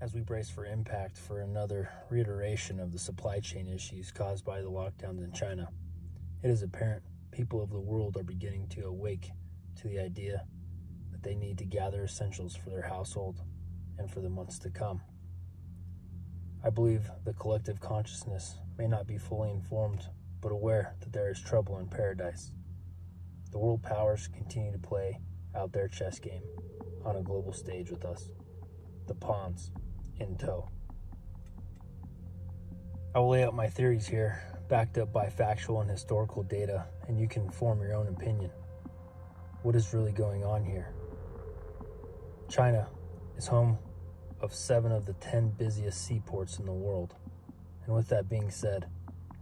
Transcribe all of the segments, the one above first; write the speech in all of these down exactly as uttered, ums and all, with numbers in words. as we brace for impact for another reiteration of the supply chain issues caused by the lockdowns in China, it is apparent people of the world are beginning to awake to the idea that they need to gather essentials for their household and for the months to come. I believe the collective consciousness may not be fully informed, but aware that there is trouble in paradise. The world powers continue to play out their chess game on a global stage with us, the pawns in tow. I will lay out my theories here, backed up by factual and historical data, and you can form your own opinion. What is really going on here? China is home of seven of the ten busiest seaports in the world, and with that being said,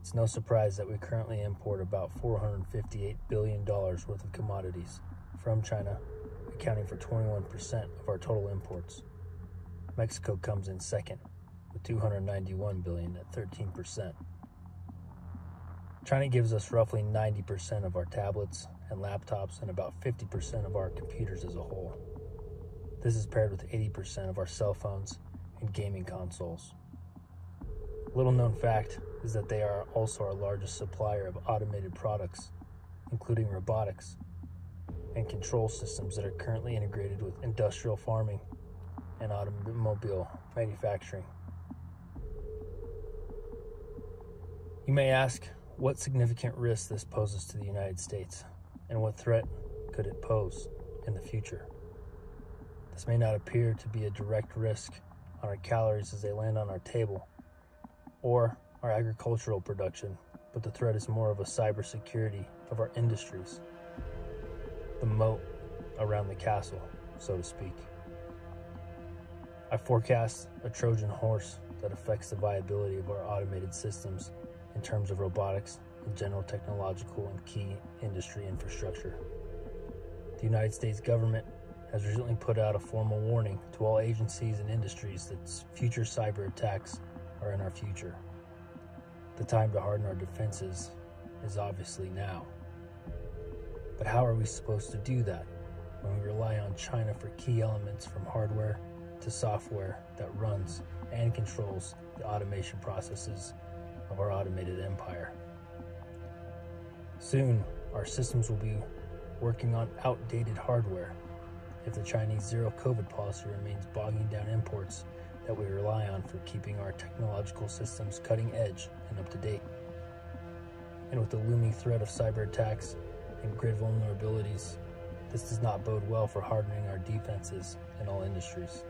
it's no surprise that we currently import about four hundred fifty-eight billion dollars worth of commodities from China, accounting for twenty-one percent of our total imports. Mexico comes in second, with two hundred ninety-one billion dollars at thirteen percent. China gives us roughly ninety percent of our tablets and laptops and about fifty percent of our computers as a whole. This is paired with eighty percent of our cell phones and gaming consoles. Little known fact is that they are also our largest supplier of automated products, including robotics and control systems that are currently integrated with industrial farming and automobile manufacturing. You may ask what significant risk this poses to the United States and what threat could it pose in the future. This may not appear to be a direct risk on our calories as they land on our table or our agricultural production, but the threat is more of a cybersecurity of our industries, the moat around the castle, so to speak. I forecast a Trojan horse that affects the viability of our automated systems in terms of robotics and general technological and key industry infrastructure. The United States government has recently put out a formal warning to all agencies and industries that future cyber attacks are in our future. The time to harden our defenses is obviously now. But how are we supposed to do that when we rely on China for key elements from hardware to software that runs and controls the automation processes of our automated empire? Soon, our systems will be working on outdated hardware if the Chinese zero-COVID policy remains bogging down imports that we rely on for keeping our technological systems cutting edge and up to date. And with the looming threat of cyber attacks and grid vulnerabilities, this does not bode well for hardening our defenses in all industries.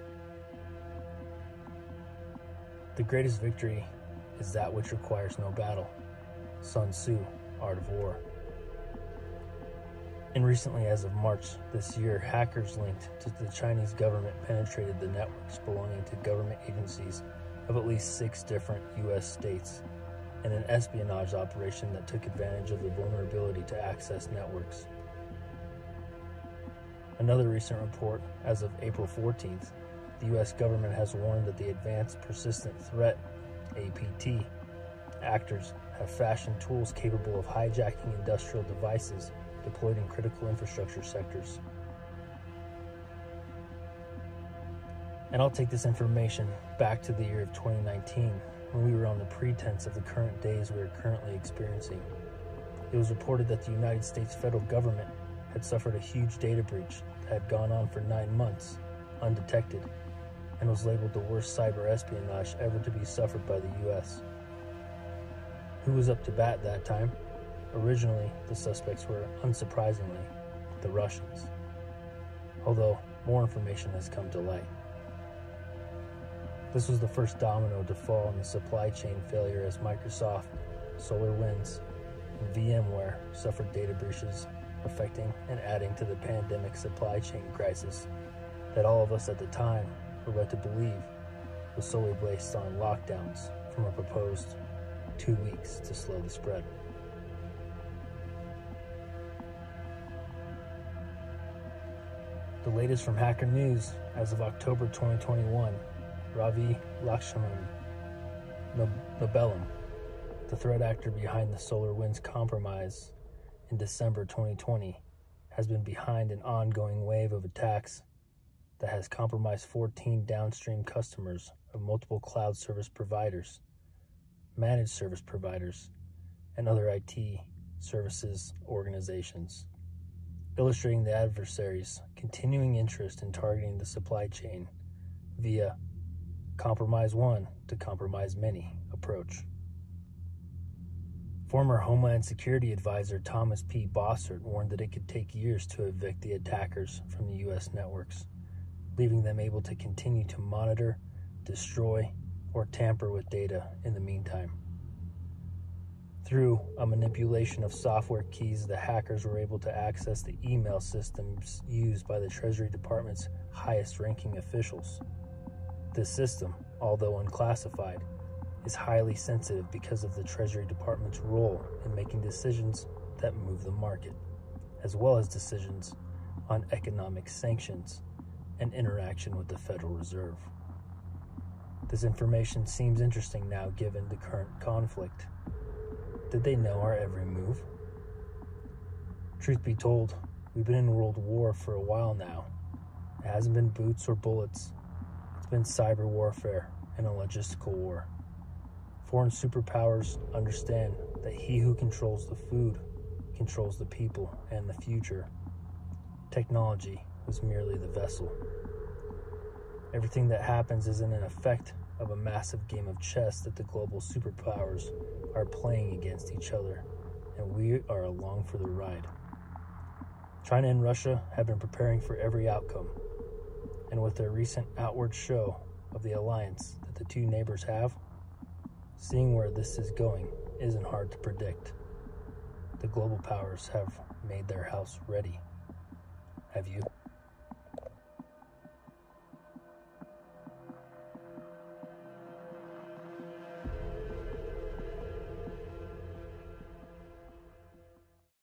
The greatest victory is that which requires no battle. Sun Tzu, Art of War. And recently, as of March this year, hackers linked to the Chinese government penetrated the networks belonging to government agencies of at least six different U S states in an espionage operation that took advantage of the vulnerability to access networks. Another recent report, as of April fourteenth, the U S government has warned that the Advanced Persistent Threat, A P T, actors have fashioned tools capable of hijacking industrial devices deployed in critical infrastructure sectors. And I'll take this information back to the year of twenty nineteen, when we were on the pretense of the current days we are currently experiencing. It was reported that the United States federal government had suffered a huge data breach that had gone on for nine months, undetected, and was labeled the worst cyber espionage ever to be suffered by the U S. Who was up to bat at that time? Originally, the suspects were, unsurprisingly, the Russians, although more information has come to light. This was the first domino to fall in the supply chain failure as Microsoft, SolarWinds, and VMware suffered data breaches, affecting and adding to the pandemic supply chain crisis that all of us at the time were led to believe was solely based on lockdowns from a proposed two weeks to slow the spread. The latest from Hacker News, as of October twenty twenty-one, Ravi Lakshman, Nobellum, the threat actor behind the SolarWinds compromise in December twenty twenty, has been behind an ongoing wave of attacks that has compromised fourteen downstream customers of multiple cloud service providers, managed service providers, and other I T services organizations, illustrating the adversary's continuing interest in targeting the supply chain via compromise one to compromise many approach. Former Homeland Security Advisor Thomas P. Bossert warned that it could take years to evict the attackers from the U S networks, leaving them able to continue to monitor, destroy, or tamper with data in the meantime. Through a manipulation of software keys, the hackers were able to access the email systems used by the Treasury Department's highest-ranking officials. This system, although unclassified, is highly sensitive because of the Treasury Department's role in making decisions that move the market, as well as decisions on economic sanctions and interaction with the Federal Reserve. This information seems interesting now given the current conflict. Did they know our every move? Truth be told, we've been in world war for a while now. It hasn't been boots or bullets. It's been cyber warfare and a logistical war. Foreign superpowers understand that he who controls the food controls the people and the future. Technology was merely the vessel. Everything that happens isn't an effect of a massive game of chess that the global superpowers are playing against each other, and we are along for the ride. China and Russia have been preparing for every outcome, and with their recent outward show of the alliance that the two neighbors have, seeing where this is going isn't hard to predict. The global powers have made their house ready. Have you?